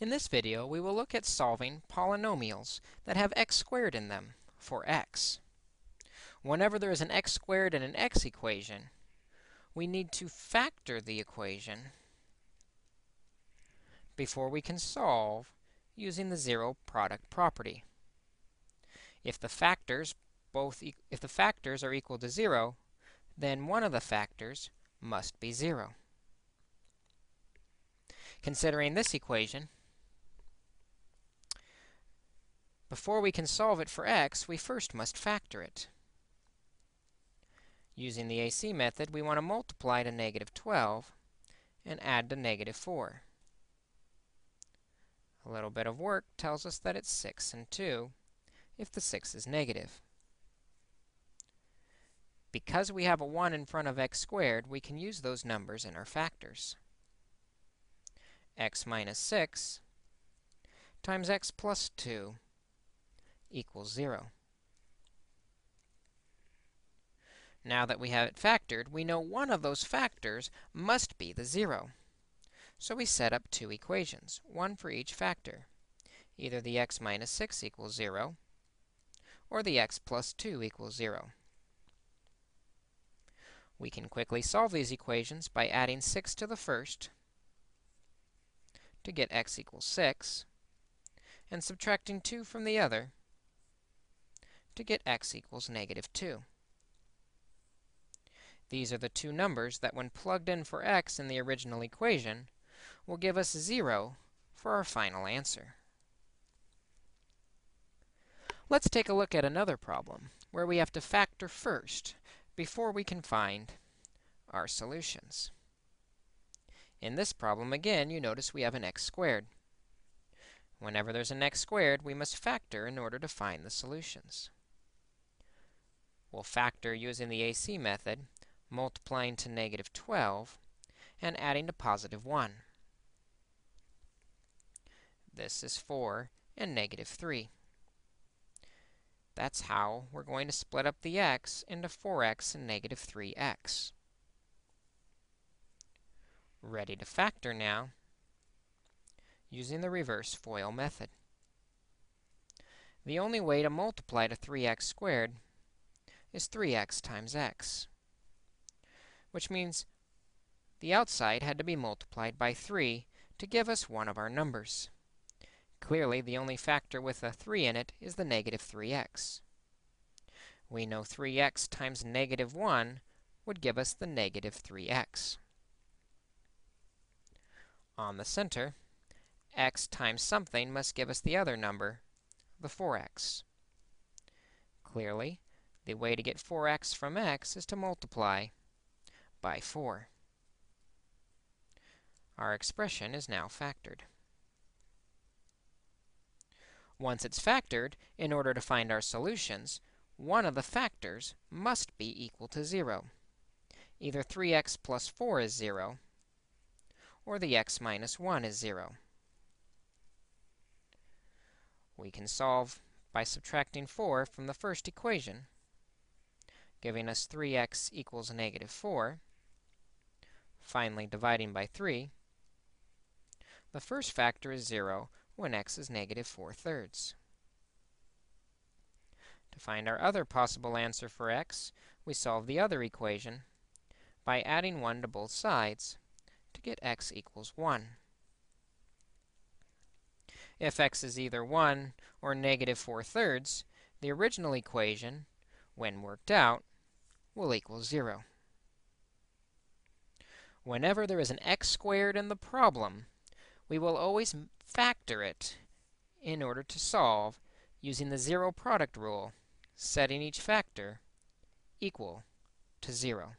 In this video, we will look at solving polynomials that have x squared in them for x. Whenever there is an x squared in an x equation, we need to factor the equation before we can solve using the zero product property. If the factors are equal to 0, then one of the factors must be 0. Considering this equation, before we can solve it for x, we first must factor it. Using the AC method, we want to multiply to -12 and add to -4. A little bit of work tells us that it's 6 and 2 if the 6 is negative. Because we have a 1 in front of x squared, we can use those numbers in our factors. X minus 6 times x plus 2 equals 0. Now that we have it factored, we know one of those factors must be the 0. So we set up two equations, one for each factor, either the x minus 6 equals 0 or the x plus 2 equals 0. We can quickly solve these equations by adding 6 to the first to get x equals 6, and subtracting 2 from the other to get x equals -2. These are the two numbers that, when plugged in for x in the original equation, will give us 0 for our final answer. Let's take a look at another problem where we have to factor first before we can find our solutions. In this problem, again, you notice we have an x squared. Whenever there's an x squared, we must factor in order to find the solutions. We'll factor using the AC method, multiplying to -12 and adding to +1. This is 4 and -3. That's how we're going to split up the x into 4x and -3x. Ready to factor now using the reverse FOIL method. The only way to multiply to 3x squared is 3x times x, which means the outside had to be multiplied by 3 to give us one of our numbers. Clearly, the only factor with a 3 in it is the -3x. We know 3x times -1 would give us the -3x. On the center, x times something must give us the other number, the 4x. Clearly, the way to get 4x from x is to multiply by 4. Our expression is now factored. Once it's factored, in order to find our solutions, one of the factors must be equal to 0. Either 3x plus 4 is 0, or the x minus 1 is 0. We can solve by subtracting 4 from the first equation, giving us 3x equals -4, finally dividing by 3. The first factor is 0 when x is -4/3. To find our other possible answer for x, we solve the other equation by adding 1 to both sides to get x equals 1. If x is either 1 or -4/3, the original equation, when worked out, will equal 0. Whenever there is an x squared in the problem, we will always factor it in order to solve using the zero product rule, setting each factor equal to 0.